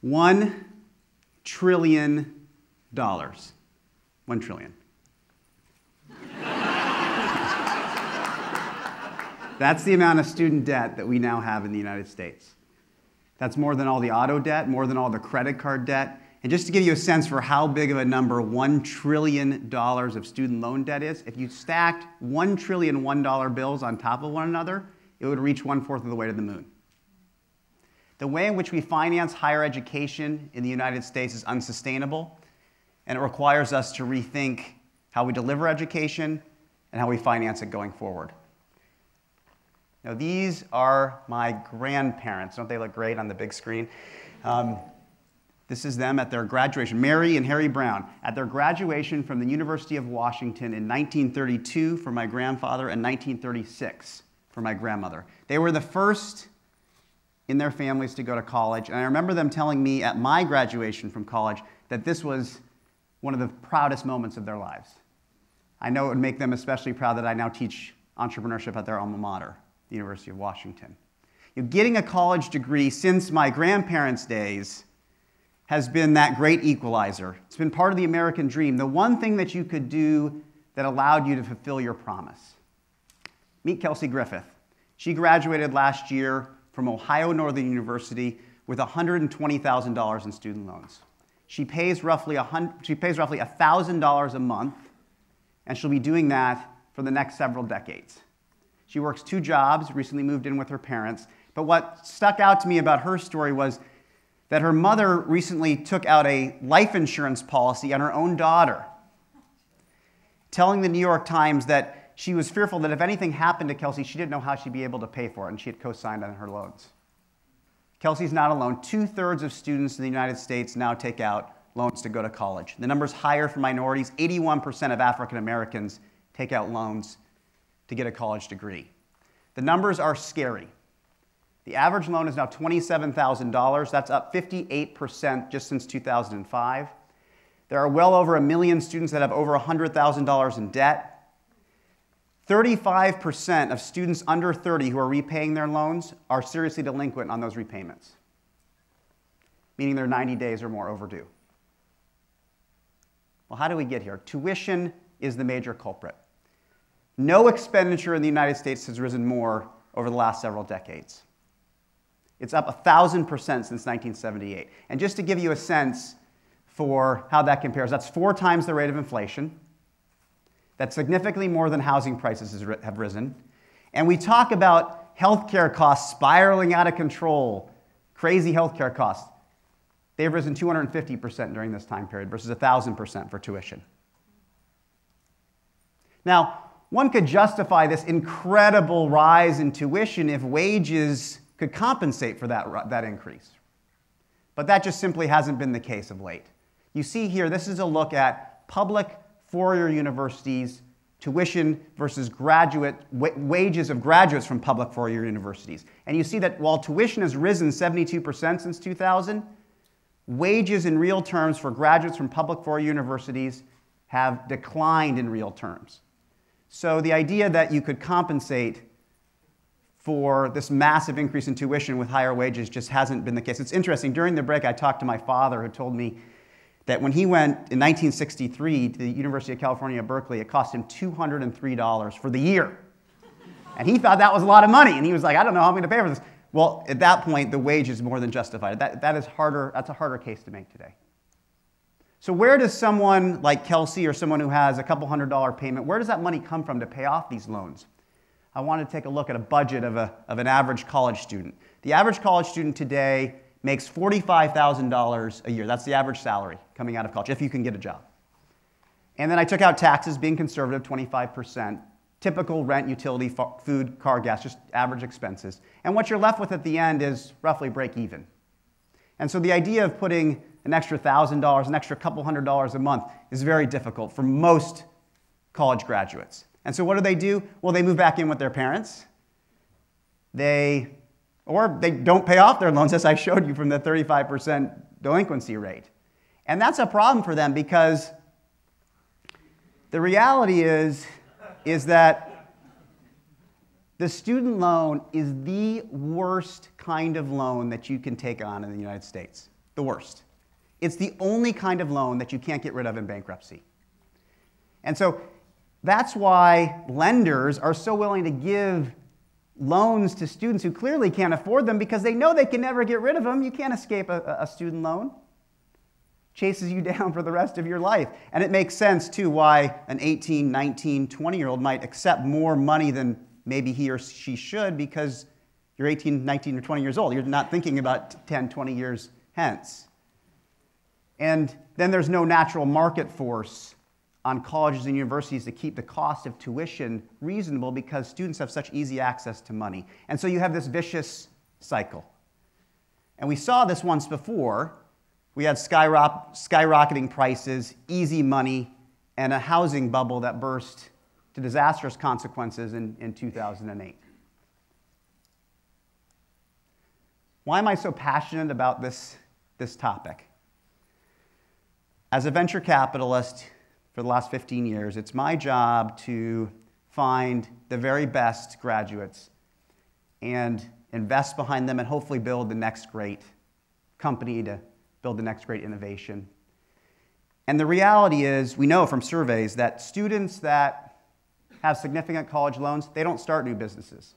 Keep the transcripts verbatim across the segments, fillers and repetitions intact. One trillion dollars. One trillion. That's the amount of student debt that we now have in the United States. That's more than all the auto debt, more than all the credit card debt. And just to give you a sense for how big of a number one trillion dollars of student loan debt is, if you stacked one trillion one dollar bills on top of one another, it would reach one-fourth of the way to the moon. The way in which we finance higher education in the United States is unsustainable, and it requires us to rethink how we deliver education and how we finance it going forward. Now, these are my grandparents. Don't they look great on the big screen? Um, This is them at their graduation, Mary and Harry Brown, at their graduation from the University of Washington in nineteen thirty-two for my grandfather and nineteen thirty-six for my grandmother. They were the first in their families to go to college, and I remember them telling me at my graduation from college that this was one of the proudest moments of their lives. I know it would make them especially proud that I now teach entrepreneurship at their alma mater, the University of Washington. You know, getting a college degree since my grandparents' days has been that great equalizer. It's been part of the American dream, the one thing that you could do that allowed you to fulfill your promise. Meet Kelsey Griffith. She graduated last year from Ohio Northern University with one hundred twenty thousand dollars in student loans. She pays roughly one thousand dollars a month, and she'll be doing that for the next several decades. She works two jobs, recently moved in with her parents, but what stuck out to me about her story was that her mother recently took out a life insurance policy on her own daughter, telling the New York Times that she was fearful that if anything happened to Kelsey, she didn't know how she'd be able to pay for it, and she had co-signed on her loans. Kelsey's not alone. Two-thirds of students in the United States now take out loans to go to college. The number's higher for minorities. eighty-one percent of African Americans take out loans to get a college degree. The numbers are scary. The average loan is now twenty-seven thousand dollars. That's up fifty-eight percent just since two thousand five. There are well over a million students that have over one hundred thousand dollars in debt. thirty-five percent of students under thirty who are repaying their loans are seriously delinquent on those repayments, meaning they're ninety days or more overdue. Well, how do we get here? Tuition is the major culprit. No expenditure in the United States has risen more over the last several decades. It's up one thousand percent since nineteen seventy-eight. And just to give you a sense for how that compares, that's four times the rate of inflation. That's significantly more than housing prices have risen. And we talk about healthcare costs spiraling out of control, crazy healthcare costs. They've risen two hundred fifty percent during this time period versus one thousand percent for tuition. Now, one could justify this incredible rise in tuition if wages could compensate for that, that increase. But that just simply hasn't been the case of late. You see here, this is a look at public four-year universities, tuition versus graduate wages of graduates from public four-year universities. And you see that while tuition has risen seventy-two percent since two thousand, wages in real terms for graduates from public four-year universities have declined in real terms. So the idea that you could compensate for this massive increase in tuition with higher wages just hasn't been the case. It's interesting. During the break, I talked to my father, who told me that when he went in nineteen sixty-three to the University of California, Berkeley, it cost him two hundred three dollars for the year. And he thought that was a lot of money. And he was like, I don't know how I'm going to pay for this. Well, at that point, the wage is more than justified. That, that is harder. That's a harder case to make today. So where does someone like Kelsey or someone who has a couple hundred dollar payment, where does that money come from to pay off these loans? I wanted to take a look at a budget of, a, of an average college student. The average college student today makes forty-five thousand dollars a year. That's the average salary coming out of college, if you can get a job. And then I took out taxes, being conservative, twenty-five percent, typical rent, utility, food, car, gas, just average expenses. And what you're left with at the end is roughly break even. And so the idea of putting an extra one thousand dollars, an extra couple hundred dollars a month is very difficult for most college graduates. And so what do they do? Well, they move back in with their parents. They, or they don't pay off their loans, as I showed you from the thirty-five percent delinquency rate. And that's a problem for them because the reality is, is that the student loan is the worst kind of loan that you can take on in the United States. the worst. It's the only kind of loan that you can't get rid of in bankruptcy. And so that's why lenders are so willing to give loans to students who clearly can't afford them, because they know they can never get rid of them. You can't escape a, a student loan. Chases you down for the rest of your life. And it makes sense, too, why an eighteen, nineteen, twenty-year-old might accept more money than maybe he or she should, because you're eighteen, nineteen, or twenty years old. You're not thinking about ten, twenty years hence. And then there's no natural market force on colleges and universities to keep the cost of tuition reasonable, because students have such easy access to money. And so you have this vicious cycle. And we saw this once before. We had skyrocketing prices, easy money, and a housing bubble that burst to disastrous consequences in, in two thousand eight. Why am I so passionate about this, this topic? As a venture capitalist, for the last fifteen years, it's my job to find the very best graduates and invest behind them and hopefully build the next great company to build the next great innovation. And the reality is, we know from surveys that students that have significant college loans, they don't start new businesses.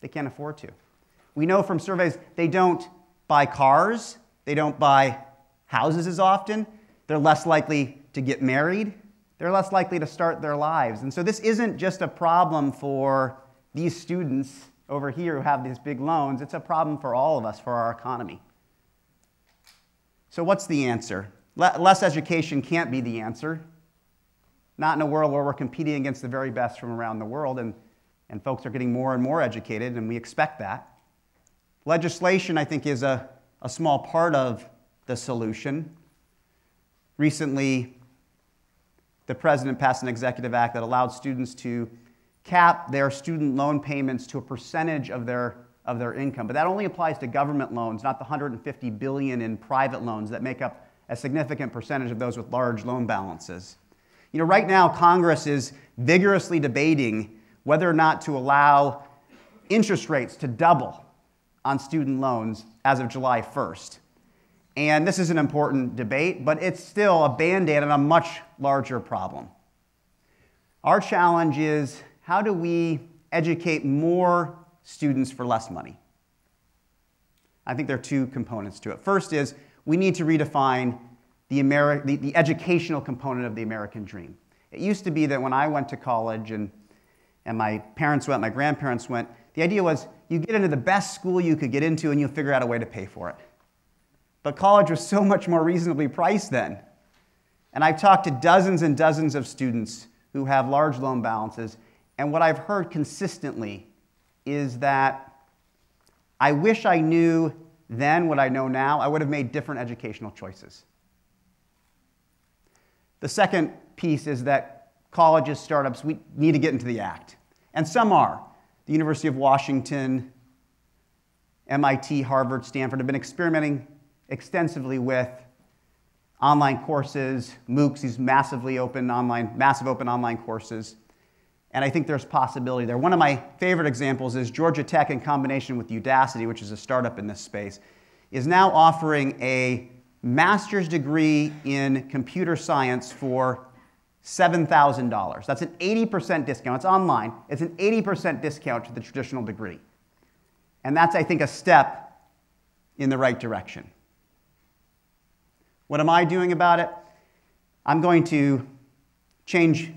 They can't afford to. We know from surveys they don't buy cars, they don't buy houses as often, they're less likely to get married, they're less likely to start their lives. And so this isn't just a problem for these students over here who have these big loans. It's a problem for all of us, for our economy. So what's the answer? Less education can't be the answer. Not in a world where we're competing against the very best from around the world, and, and folks are getting more and more educated, and we expect that. Legislation, I think, is a, a small part of the solution. Recently, the president passed an executive act that allowed students to cap their student loan payments to a percentage of their, of their income. But that only applies to government loans, not the one hundred fifty billion dollars in private loans that make up a significant percentage of those with large loan balances. You know, right now, Congress is vigorously debating whether or not to allow interest rates to double on student loans as of July first. And this is an important debate, but it's still a band-aid on a much larger problem. Our challenge is, how do we educate more students for less money? I think there are two components to it. First is, we need to redefine the, Ameri the, the educational component of the American dream. It used to be that when I went to college and, and my parents went, my grandparents went, the idea was you get into the best school you could get into and you'll figure out a way to pay for it. But college was so much more reasonably priced then. And I've talked to dozens and dozens of students who have large loan balances, and what I've heard consistently is that I wish I knew then what I know now. I would have made different educational choices. The second piece is that colleges, startups, we need to get into the act. And some are. The University of Washington, M I T, Harvard, Stanford have been experimenting extensively with online courses, MOOCs, these massively open online, massive open online courses. And I think there's possibility there. One of my favorite examples is Georgia Tech, in combination with Udacity, which is a startup in this space, is now offering a master's degree in computer science for seven thousand dollars. That's an eighty percent discount. It's online. It's an eighty percent discount to the traditional degree. And that's, I think, a step in the right direction. What am I doing about it? I'm going to change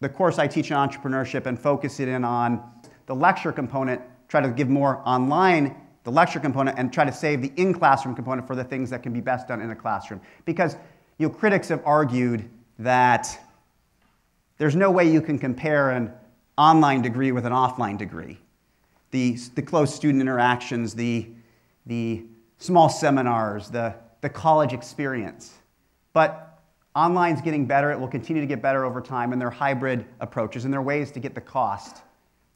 the course I teach in entrepreneurship and focus it in on the lecture component, try to give more online the lecture component, and try to save the in-classroom component for the things that can be best done in a classroom. Because you know, critics have argued that there's no way you can compare an online degree with an offline degree. The, the close student interactions, the, the small seminars, the the college experience. But online's getting better. It will continue to get better over time, and their hybrid approaches and their ways to get the cost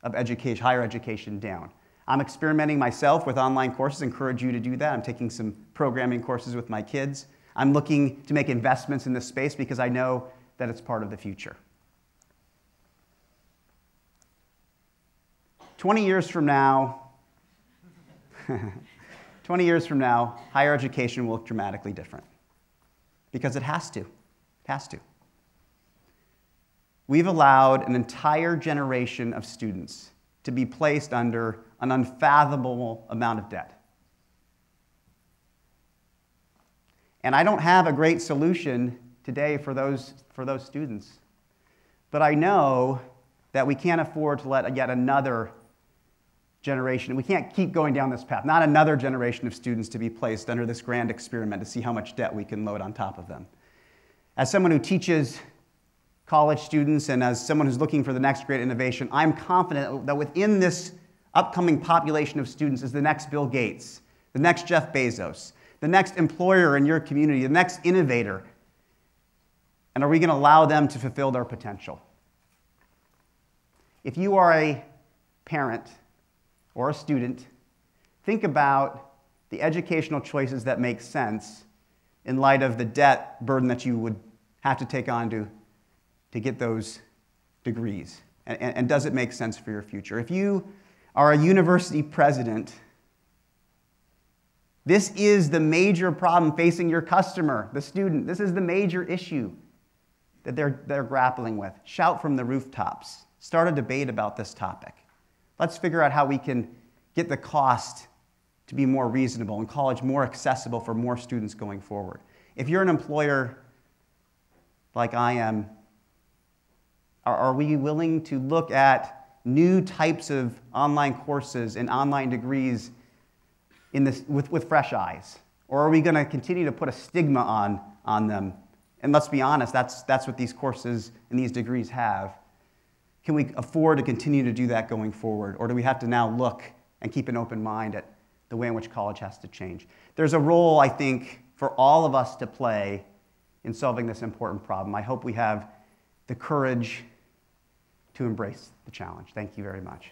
of education, higher education, down. I'm experimenting myself with online courses. Encourage you to do that. I'm taking some programming courses with my kids. I'm looking to make investments in this space because I know that it's part of the future. twenty years from now, twenty years from now, higher education will look dramatically different. Because it has to. It has to. We've allowed an entire generation of students to be placed under an unfathomable amount of debt. And I don't have a great solution today for those, for those students. But I know that we can't afford to let yet another generation, we can't keep going down this path, not another generation of students to be placed under this grand experiment to see how much debt we can load on top of them. As someone who teaches college students and as someone who's looking for the next great innovation, I'm confident that within this upcoming population of students is the next Bill Gates, the next Jeff Bezos, the next employer in your community, the next innovator. And are we going to allow them to fulfill their potential? If you are a parent or a student, think about the educational choices that make sense in light of the debt burden that you would have to take on to, to get those degrees. And, and, and does it make sense for your future? If you are a university president, this is the major problem facing your customer, the student. This is the major issue that they're, they're grappling with. Shout from the rooftops. Start a debate about this topic. Let's figure out how we can get the cost to be more reasonable and college more accessible for more students going forward. If you're an employer like I am, are, are we willing to look at new types of online courses and online degrees in this, with, with fresh eyes? Or are we going to continue to put a stigma on, on them? And let's be honest, that's, that's what these courses and these degrees have. Can we afford to continue to do that going forward? Or do we have to now look and keep an open mind at the way in which college has to change? There's a role, I think, for all of us to play in solving this important problem. I hope we have the courage to embrace the challenge. Thank you very much.